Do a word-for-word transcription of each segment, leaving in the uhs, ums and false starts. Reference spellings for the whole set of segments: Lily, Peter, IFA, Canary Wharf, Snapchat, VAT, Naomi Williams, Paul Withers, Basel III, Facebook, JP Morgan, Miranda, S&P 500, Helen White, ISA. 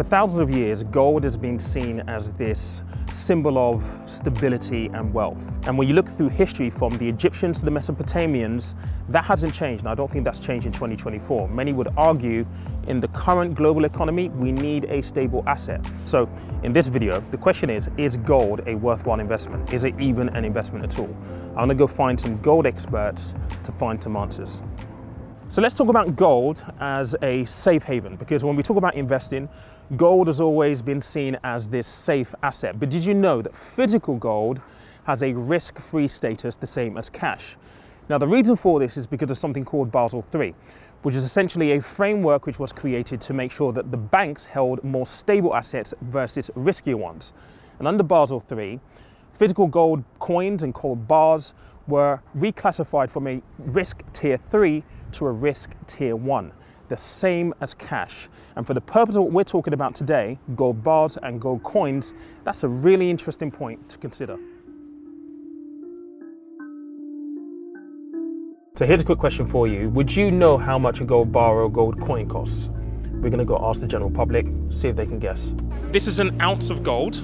For thousands of years, gold has been seen as this symbol of stability and wealth. And when you look through history from the Egyptians to the Mesopotamians, that hasn't changed, and I don't think that's changed in twenty twenty-four. Many would argue in the current global economy, we need a stable asset. So in this video, the question is, is gold a worthwhile investment? Is it even an investment at all? I'm gonna go find some gold experts to find some answers. So let's talk about gold as a safe haven, because when we talk about investing, gold has always been seen as this safe asset. But did you know that physical gold has a risk-free status the same as cash? Now, the reason for this is because of something called Basel three, which is essentially a framework which was created to make sure that the banks held more stable assets versus riskier ones. And under Basel three, physical gold coins and gold bars were reclassified from a risk tier three to a risk tier one, the same as cash. And for the purpose of what we're talking about today, gold bars and gold coins, that's a really interesting point to consider. So here's a quick question for you. Would you know how much a gold bar or gold coin costs? We're gonna go ask the general public, see if they can guess. This is an ounce of gold.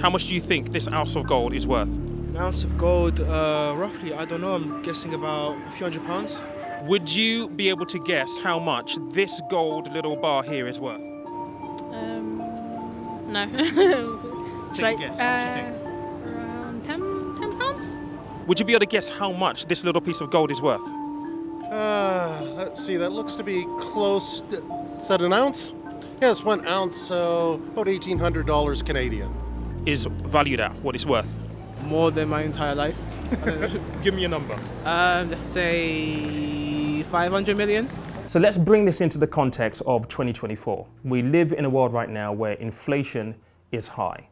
How much do you think this ounce of gold is worth? An ounce of gold, uh, roughly, I don't know, I'm guessing about a few hundred pounds. Would you be able to guess how much this gold little bar here is worth? Um, no. Take a guess, how much do you think? Around ten pounds? Would you be able to guess how much this little piece of gold is worth? Uh, let's see, that looks to be close, is that an ounce? Yes, yeah, one ounce, so about eighteen hundred dollars Canadian. Is valued at what it's worth? More than my entire life. I don't know. Give me a number. Um, let's say five hundred million. So let's bring this into the context of twenty twenty-four. We live in a world right now where inflation is high.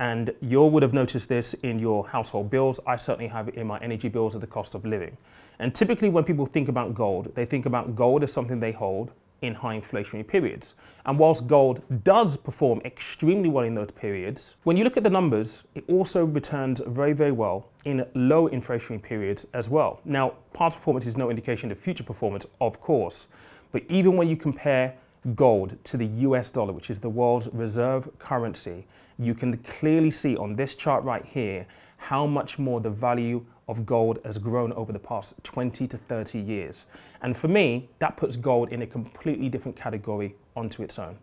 And you all would have noticed this in your household bills. I certainly have it in my energy bills and the cost of living. And typically when people think about gold, they think about gold as something they hold in high inflationary periods. And whilst gold does perform extremely well in those periods, when you look at the numbers, it also returns very, very well in low inflationary periods as well. Now, past performance is no indication of future performance, of course, but even when you compare gold to the U S dollar, which is the world's reserve currency, you can clearly see on this chart right here how much more the value of gold has grown over the past twenty to thirty years. And for me, that puts gold in a completely different category onto its own.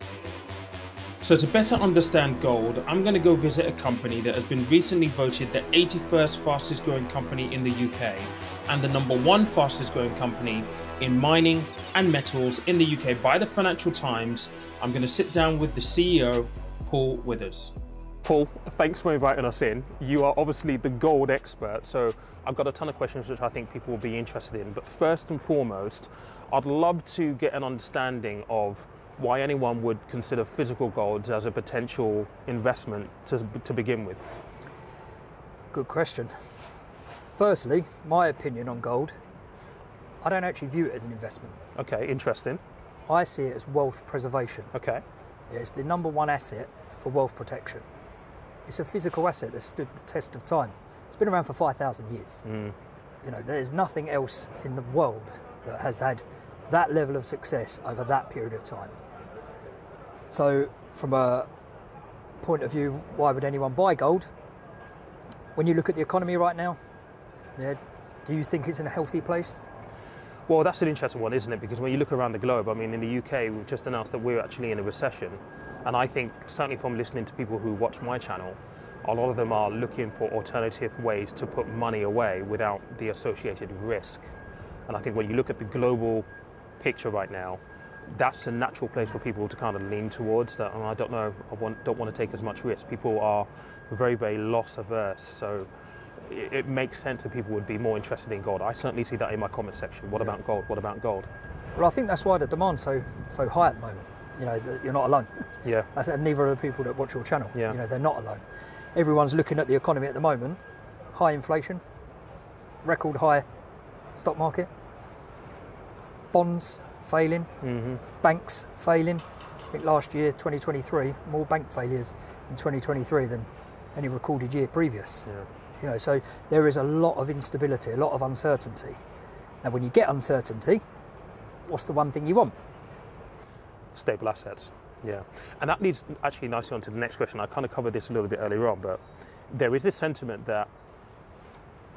So to better understand gold, I'm gonna go visit a company that has been recently voted the eighty-first fastest growing company in the U K and the number one fastest growing company in mining and metals in the U K by the Financial Times. I'm gonna sit down with the C E O, Paul Withers. Paul, thanks for inviting us in. You are obviously the gold expert, so I've got a ton of questions which I think people will be interested in. But first and foremost, I'd love to get an understanding of why anyone would consider physical gold as a potential investment to, to begin with. Good question. Firstly, my opinion on gold, I don't actually view it as an investment. Okay, interesting. I see it as wealth preservation. Okay. It's the number one asset for wealth protection. It's a physical asset that's stood the test of time. It's been around for five thousand years. Mm. You know, there's nothing else in the world that has had that level of success over that period of time. So from a point of view, why would anyone buy gold? When you look at the economy right now, yeah, do you think it's in a healthy place? Well, that's an interesting one, isn't it? Because when you look around the globe, I mean, in the U K, we've just announced that we're actually in a recession. And I think, certainly from listening to people who watch my channel, a lot of them are looking for alternative ways to put money away without the associated risk. And I think when you look at the global picture right now, that's a natural place for people to kind of lean towards that, oh, I don't know, I want, don't want to take as much risk. People are very, very loss averse. So it, it makes sense that people would be more interested in gold. I certainly see that in my comment section. What about gold? What about gold? Well, I think that's why the demand's so, so high at the moment. You know, you're not alone. Yeah. That's, and neither are the people that watch your channel. Yeah. You know, they're not alone. Everyone's looking at the economy at the moment. High inflation, record high stock market, bonds failing, mm-hmm. banks failing. I think last year, twenty twenty-three, more bank failures in twenty twenty-three than any recorded year previous. Yeah. You know, so there is a lot of instability, a lot of uncertainty. And when you get uncertainty, what's the one thing you want? Stable assets. Yeah, and that leads actually nicely on to the next question. I kind of covered this a little bit earlier on, but there is this sentiment that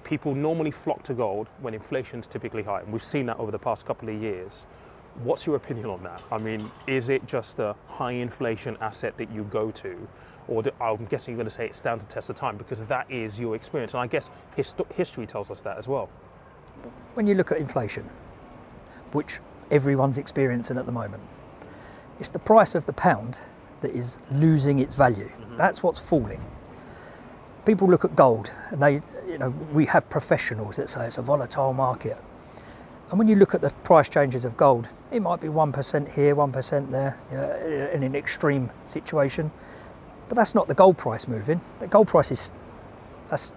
people normally flock to gold when inflation's typically high, and we've seen that over the past couple of years. What's your opinion on that? I mean, is it just a high inflation asset that you go to? Or do, I'm guessing you're going to say it's down to test of time, because that is your experience. And I guess hist history tells us that as well. When you look at inflation, which everyone's experiencing at the moment, it's the price of the pound that is losing its value. Mm-hmm. That's what's falling. People look at gold and they, you know, we have professionals that say it's a volatile market. And when you look at the price changes of gold, it might be one percent here, one percent there, yeah, in an extreme situation. But that's not the gold price moving. The gold price is,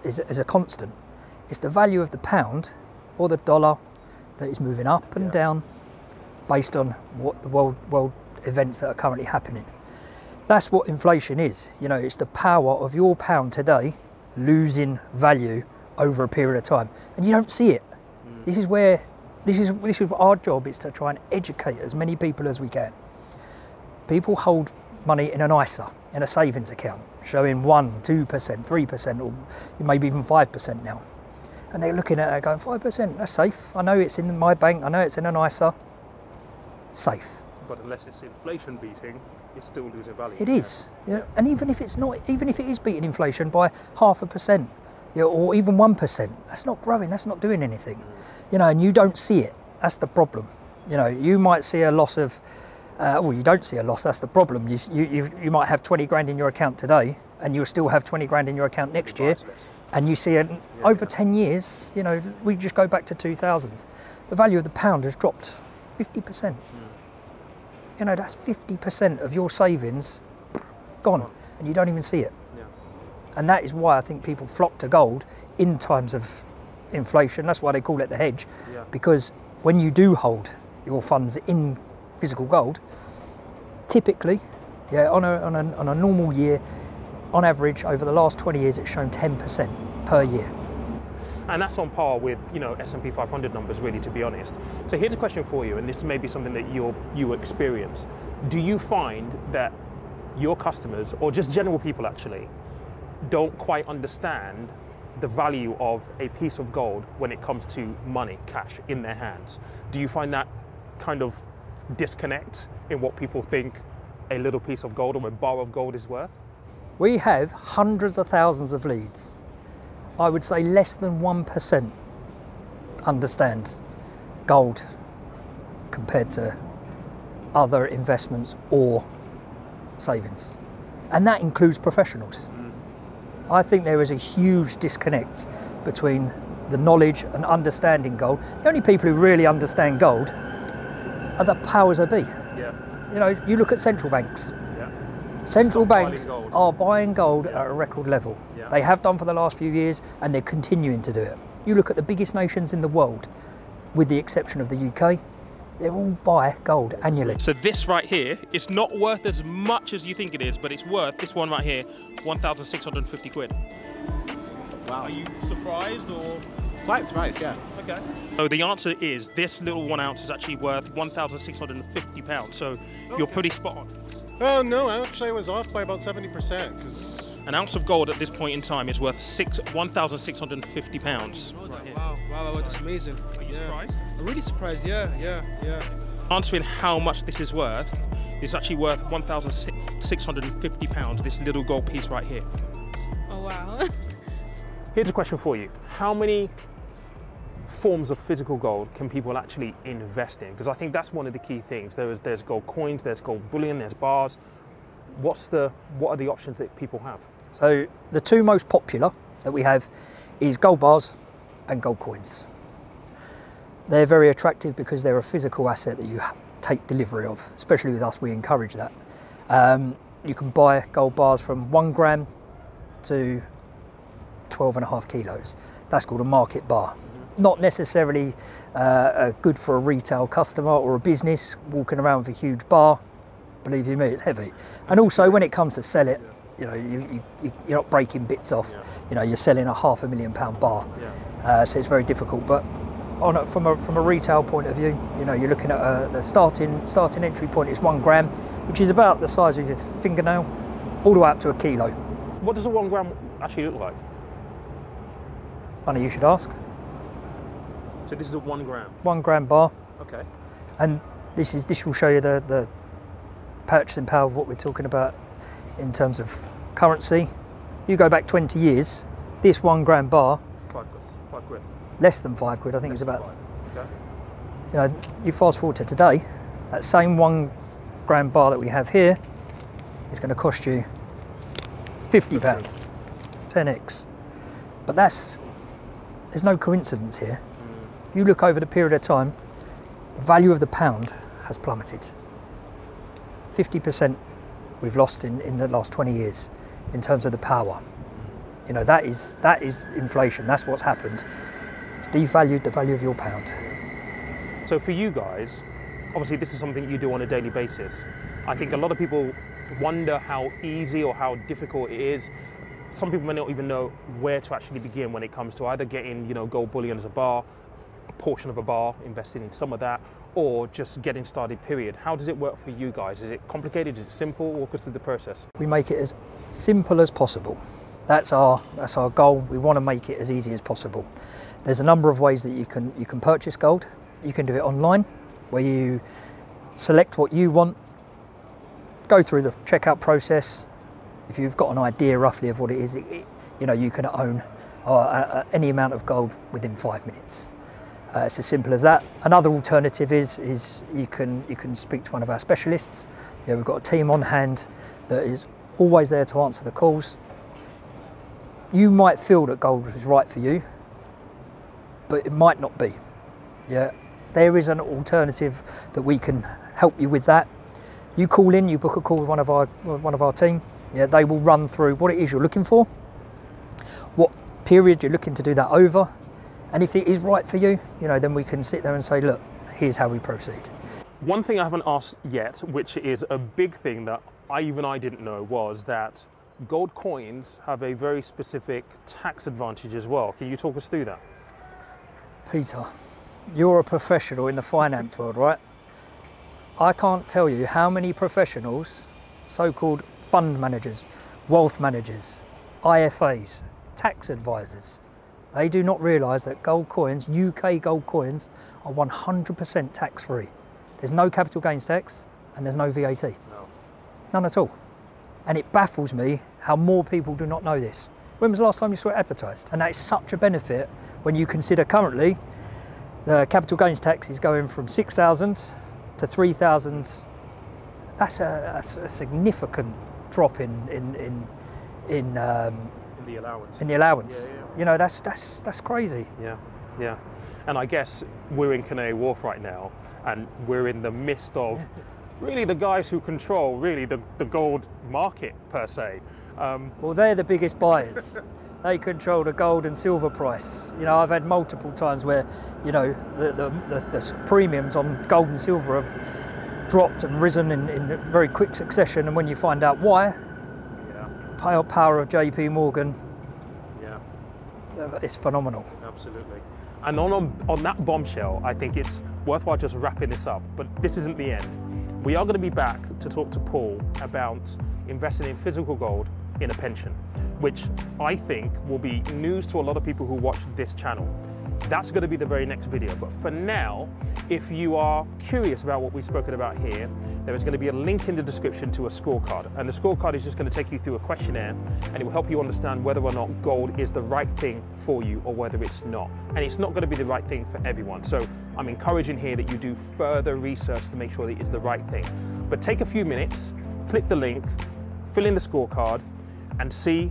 is, is a constant. It's the value of the pound or the dollar that is moving up and yeah. down based on what the world, world events that are currently happening. That's what inflation is. You know, it's the power of your pound today losing value over a period of time. And you don't see it. Mm. This is where... This is, this is our job, is to try and educate as many people as we can. People hold money in an I S A, in a savings account, showing one, two percent, three percent, or maybe even five percent now. And they're looking at it going, five percent, that's safe. I know it's in my bank, I know it's in an I S A. Safe. But unless it's inflation beating, it's still losing value. It is. Yeah. Yeah. And even if it's not, even if it is beating inflation by half a percent, yeah, or even one percent, that's not growing, that's not doing anything. Mm. You know, and you don't see it, that's the problem. You know, you might see a loss of, uh, well, you don't see a loss, that's the problem. You, you, you might have twenty grand in your account today, and you'll still have twenty grand in your account next year, and you see it yeah, over yeah. ten years, you know, we just go back to two thousand. The value of the pound has dropped fifty percent. Mm. You know, that's fifty percent of your savings gone, and you don't even see it. And that is why I think people flock to gold in times of inflation. That's why they call it the hedge, yeah. because when you do hold your funds in physical gold, typically, yeah, on a, on a, on a normal year, on average, over the last twenty years, it's shown ten percent per year. And that's on par with, you know, S and P five hundred numbers, really, to be honest. So here's a question for you, and this may be something that you'll, you experience. Do you find that your customers, or just general people, actually, don't quite understand the value of a piece of gold when it comes to money, cash, in their hands? Do you find that kind of disconnect in what people think a little piece of gold or a bar of gold is worth? We have hundreds of thousands of leads. I would say less than one percent understand gold compared to other investments or savings. And that includes professionals. I think there is a huge disconnect between the knowledge and understanding gold. The only people who really understand gold are the powers that be. Yeah. You know, you look at central banks. Yeah. Central banks are buying gold yeah. at a record level. Yeah. They have done for the last few years, and they're continuing to do it. You look at the biggest nations in the world, with the exception of the U K, they all buy gold annually. So this right here, it's not worth as much as you think it is, but it's worth, this one right here, one thousand six hundred fifty quid. Wow. Are you surprised or? Quite surprised, yeah. Okay. So the answer is, this little one ounce is actually worth one thousand six hundred fifty pounds, so oh. you're pretty spot on. Oh no, actually I was off by about seventy percent. Cause... An ounce of gold at this point in time is worth one thousand six hundred fifty pounds. Oh, right wow, wow, wow, that's amazing. Are you yeah. surprised? I'm really surprised, yeah, yeah, yeah. Answering how much this is worth, it's actually worth one thousand six hundred fifty pounds, this little gold piece right here. Oh, wow. Here's a question for you. How many forms of physical gold can people actually invest in? Because I think that's one of the key things. There is, there's gold coins, there's gold bullion, there's bars. What's the, what are the options that people have? So the two most popular that we have is gold bars and gold coins. They're very attractive because they're a physical asset that you take delivery of. Especially with us, we encourage that. Um, you can buy gold bars from one gram to twelve and a half kilos. That's called a market bar. Not necessarily uh, good for a retail customer or a business walking around with a huge bar. Believe you me, it's heavy. And also when it comes to sell it, you know, you, you, you're not breaking bits off. You know, you're selling a half a million pound bar. Uh, so it's very difficult. But on a, from a from a retail point of view, you know, you're looking at a, the starting starting entry point is one gram, which is about the size of your fingernail, all the way up to a kilo. What does a one gram actually look like? Funny you should ask. So this is a one gram. One gram bar. Okay. And this is this will show you the the purchasing power of what we're talking about in terms of currency. You go back twenty years, this one gram bar. Five, five quid. Less than five quid, I think it's about. Okay. You know, you fast forward to today, that same one gram bar that we have here is going to cost you fifty pounds, ten X. But that's, there's no coincidence here. Mm. You look over the period of time, the value of the pound has plummeted. fifty percent we've lost in, in the last twenty years in terms of the power. You know, that is, that is inflation, that's what's happened. It's devalued the value of your pound. So for you guys, obviously this is something you do on a daily basis. I think a lot of people wonder how easy or how difficult it is. Some people may not even know where to actually begin when it comes to either getting, you know, gold bullion as a bar, a portion of a bar, investing in some of that, or just getting started, period. How does it work for you guys? Is it complicated? Is it simple? Walk us through the process. We make it as simple as possible. That's our, that's our goal. We want to make it as easy as possible. There's a number of ways that you can, you can purchase gold. You can do it online, where you select what you want, go through the checkout process. If you've got an idea roughly of what it is, it, it, you know, you can own uh, uh, any amount of gold within five minutes. Uh, it's as simple as that. Another alternative is, is you can, you can speak to one of our specialists. Yeah, we've got a team on hand that is always there to answer the calls. You might feel that gold is right for you, but it might not be. Yeah, there is an alternative that we can help you with that. You call in, you book a call with one of our, one of our team. Yeah, they will run through what it is you're looking for, what period you're looking to do that over, and if it is right for you, you know, then we can sit there and say, look, here's how we proceed. One thing I haven't asked yet, which is a big thing that I, even I didn't know, was that gold coins have a very specific tax advantage as well. Can you talk us through that? Peter, you're a professional in the finance world, right? I can't tell you how many professionals, so-called fund managers, wealth managers, I F As, tax advisors, they do not realise that gold coins, U K gold coins, are one hundred percent tax-free. There's no capital gains tax and there's no V A T. No. None at all. And it baffles me how more people do not know this. When was the last time you saw it advertised? And that is such a benefit when you consider currently the capital gains tax is going from six thousand to three thousand. That's a, that's a significant drop in in in in, um, in the allowance. In the allowance, yeah, yeah. You know, that's that's that's crazy. Yeah, yeah. And I guess we're in Canary Wharf right now, and we're in the midst of yeah. really the guys who control really the the gold market per se. Um, well, they're the biggest buyers. They control the gold and silver price. You know, I've had multiple times where, you know, the, the, the, the premiums on gold and silver have dropped and risen in, in very quick succession. And when you find out why, yeah. power of J P Morgan, yeah, it's phenomenal. Absolutely. And on, on, on that bombshell, I think it's worthwhile just wrapping this up. But this isn't the end. We are going to be back to talk to Paul about investing in physical gold in a pension, which I think will be news to a lot of people who watch this channel. That's going to be the very next video. But for now, if you are curious about what we've spoken about here, there is going to be a link in the description to a scorecard. And the scorecard is just going to take you through a questionnaire, and it will help you understand whether or not gold is the right thing for you or whether it's not. And it's not going to be the right thing for everyone. So I'm encouraging here that you do further research to make sure that it is the right thing. But take a few minutes, click the link, fill in the scorecard, and see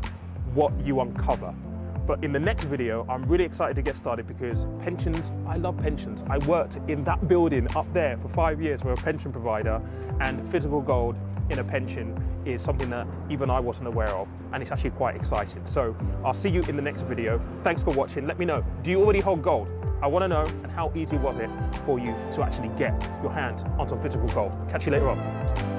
what you uncover. But in the next video, I'm really excited to get started because pensions, I love pensions. I worked in that building up there for five years for a pension provider, and physical gold in a pension is something that even I wasn't aware of, and it's actually quite exciting. So I'll see you in the next video. Thanks for watching. Let me know, do you already hold gold? I want to know, and how easy was it for you to actually get your hands on some physical gold? Catch you later on.